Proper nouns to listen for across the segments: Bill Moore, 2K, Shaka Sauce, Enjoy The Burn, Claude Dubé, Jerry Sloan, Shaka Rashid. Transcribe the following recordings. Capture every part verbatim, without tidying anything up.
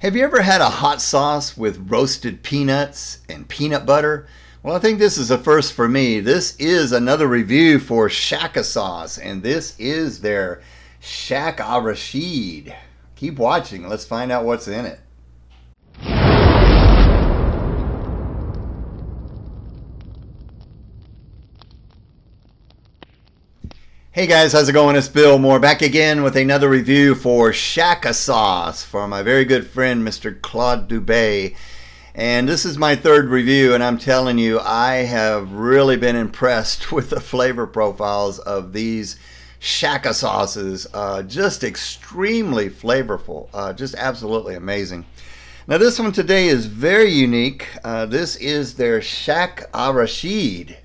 Have you ever had a hot sauce with roasted peanuts and peanut butter? Well, I think this is a first for me. This is another review for Shaka Sauce, and this is their Shaka Rashid. Keep watching. Let's find out what's in it. Hey guys, how's it going? It's Bill Moore back again with another review for Shaka Sauce for my very good friend Mister Claude Dubé. And this is my third review, and I'm telling you, I have really been impressed with the flavor profiles of these Shaka sauces. Uh, just extremely flavorful, uh, just absolutely amazing. Now this one today is very unique. Uh, this is their Shaka Rashid.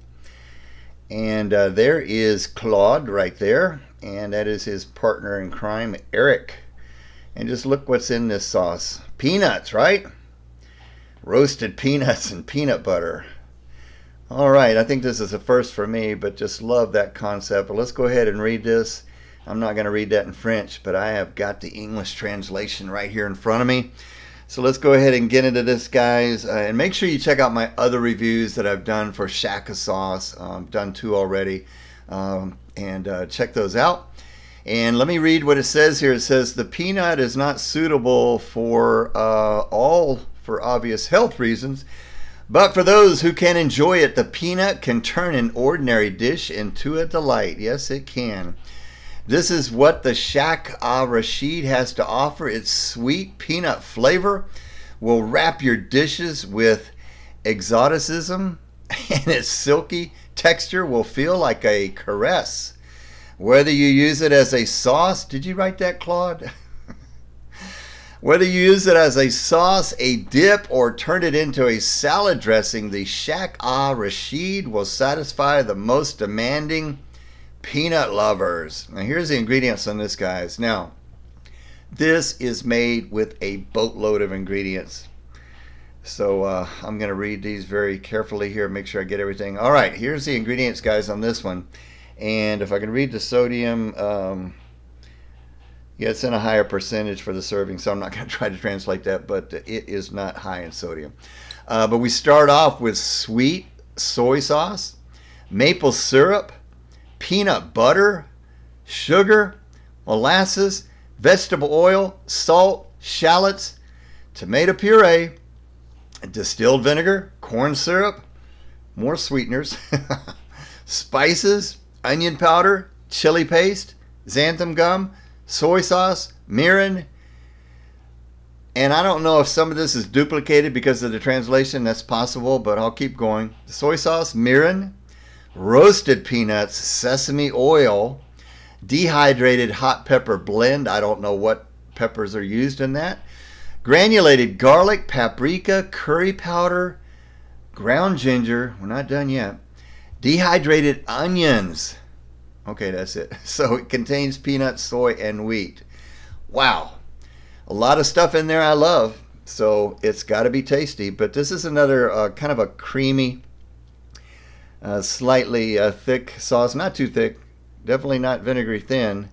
And uh, there is Claude right there, and that is his partner in crime, Eric. And just look what's in this sauce. Peanuts, right? Roasted peanuts and peanut butter. All right, I think this is a first for me, but just love that concept. But let's go ahead and read this. I'm not going to read that in French, but I have got the English translation right here in front of me. So let's go ahead and get into this, guys, uh, and make sure you check out my other reviews that I've done for Shaka Sauce. Um, I've done two already, um, and uh, check those out. And let me read what it says here. It says, the peanut is not suitable for uh, all for obvious health reasons, but for those who can enjoy it, the peanut can turn an ordinary dish into a delight. Yes, it can. This is what the Shaka Rashid has to offer. Its sweet peanut flavor will wrap your dishes with exoticism, and its silky texture will feel like a caress. Whether you use it as a sauce, did you write that, Claude? Whether you use it as a sauce, a dip, or turn it into a salad dressing, the Shaka Rashid will satisfy the most demanding peanut lovers. Now here's the ingredients on this, guys. Now this is made with a boatload of ingredients, so uh, I'm gonna read these very carefully here, make sure I get everything. All right, here's the ingredients, guys, on this one. And if I can read the sodium, um, yeah, it's in a higher percentage for the serving, so I'm not gonna try to translate that, but it is not high in sodium. Uh, but we start off with sweet soy sauce, maple syrup, peanut butter, sugar, molasses, vegetable oil, salt, shallots, tomato puree, distilled vinegar, corn syrup, more sweeteners, spices, onion powder, chili paste, xanthan gum, soy sauce, mirin. And I don't know if some of this is duplicated because of the translation. That's possible, but I'll keep going. Soy sauce, mirin, roasted peanuts, sesame oil, dehydrated hot pepper blend. I don't know what peppers are used in that. Granulated garlic, paprika, curry powder, ground ginger. We're not done yet. Dehydrated onions. Okay, that's it. So it contains peanuts, soy, and wheat. Wow. A lot of stuff in there I love. So it's got to be tasty. But this is another uh, kind of a creamy, Uh, slightly uh, thick sauce, not too thick, definitely not vinegary thin,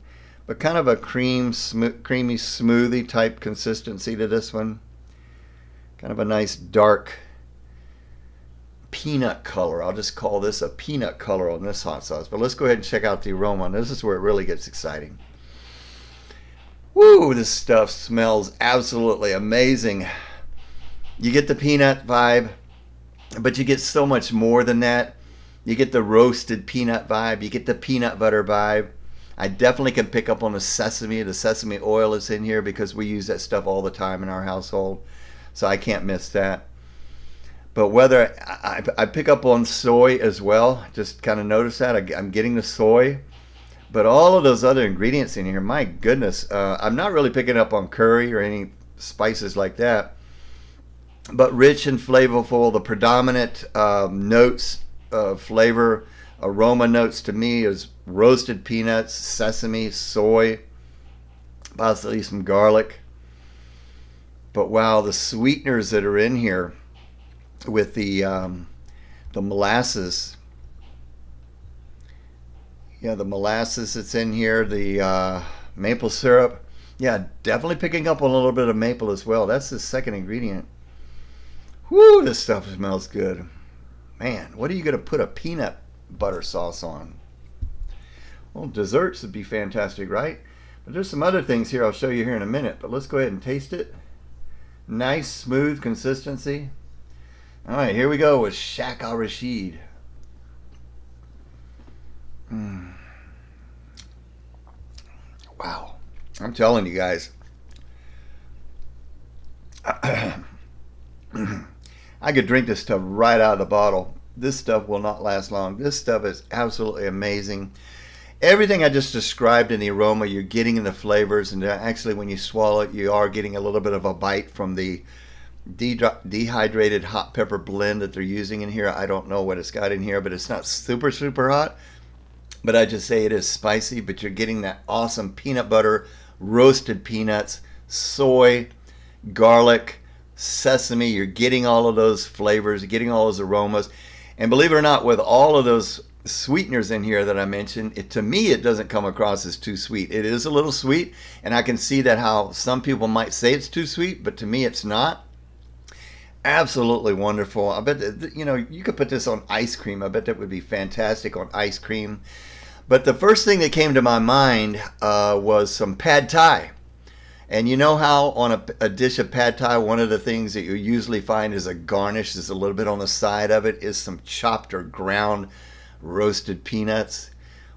but kind of a cream, sm creamy smoothie type consistency to this one. Kind of a nice dark peanut color. I'll just call this a peanut color on this hot sauce. But let's go ahead and check out the aroma. This is where it really gets exciting. Woo, this stuff smells absolutely amazing. You get the peanut vibe, but you get so much more than that. You get the roasted peanut vibe. You get the peanut butter vibe. I definitely can pick up on the sesame. The sesame oil is in here because we use that stuff all the time in our household. So I can't miss that. But whether I, I, I pick up on soy as well, just kind of notice that. I, I'm getting the soy. But all of those other ingredients in here, my goodness. Uh, I'm not really picking up on curry or any spices like that. But rich and flavorful, the predominant um, notes Uh, flavor aroma notes to me is roasted peanuts, sesame, soy, possibly some garlic. But wow, the sweeteners that are in here with the um, the molasses, yeah, the molasses that's in here, the uh, maple syrup, Yeah, definitely picking up on a little bit of maple as well. That's the second ingredient. Whoo, this stuff smells good. Man, what are you going to put a peanut butter sauce on? Well, desserts would be fantastic, right? But there's some other things here I'll show you here in a minute. But let's go ahead and taste it. Nice, smooth consistency. All right, here we go with Shaka Rashid. Mm. Wow. I'm telling you guys. I could drink this stuff right out of the bottle. This stuff will not last long. This stuff is absolutely amazing. Everything I just described in the aroma, you're getting in the flavors, and actually when you swallow it, you are getting a little bit of a bite from the de dehydrated hot pepper blend that they're using in here. I don't know what it's got in here, but it's not super, super hot. But I just say it is spicy, but you're getting that awesome peanut butter, roasted peanuts, soy, garlic, sesame. You're getting all of those flavors, getting all those aromas. And believe it or not, with all of those sweeteners in here that I mentioned, it to me it doesn't come across as too sweet. It is a little sweet, and I can see that how some people might say it's too sweet, but to me it's not. Absolutely wonderful. I bet that, you know, you could put this on ice cream. I bet that would be fantastic on ice cream. But the first thing that came to my mind uh, was some pad thai. And you know how on a, a dish of pad thai, one of the things that you usually find is a garnish, is a little bit on the side of it, is some chopped or ground roasted peanuts.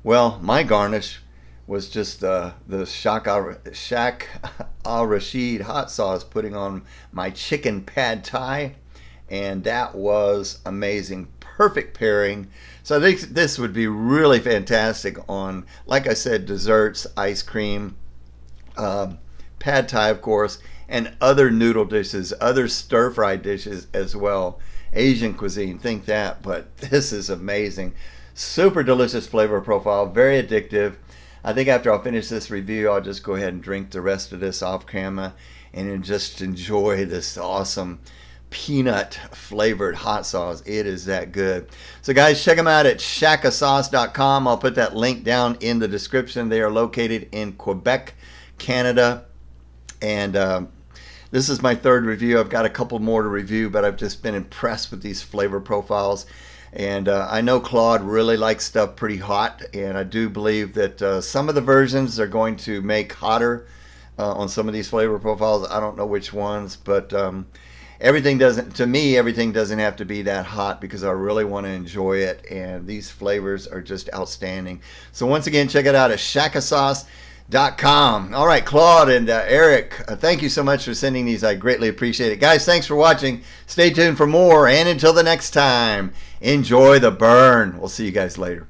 Well, my garnish was just uh, the Shaka, Shaka Rashid hot sauce putting on my chicken pad thai. And that was amazing. Perfect pairing. So I think this would be really fantastic on, like I said, desserts, ice cream, um, pad thai, of course, and other noodle dishes, other stir-fry dishes as well. Asian cuisine, think that, but this is amazing. Super delicious flavor profile, very addictive. I think after I finish this review, I'll just go ahead and drink the rest of this off camera and then just enjoy this awesome peanut flavored hot sauce. It is that good. So guys, check them out at shaka sauce dot com. I'll put that link down in the description. They are located in Quebec, Canada. And um, this is my third review. I've got a couple more to review, but I've just been impressed with these flavor profiles. And uh, I know Claude really likes stuff pretty hot, and I do believe that uh, some of the versions are going to make hotter uh, on some of these flavor profiles. I don't know which ones, but um, everything doesn't, to me, everything doesn't have to be that hot because I really want to enjoy it, and these flavors are just outstanding. So once again, check it out at shaka sauce dot com. All right, Claude and uh, Eric, uh, thank you so much for sending these. I greatly appreciate it. Guys, thanks for watching. Stay tuned for more, and until the next time, enjoy the burn. We'll see you guys later.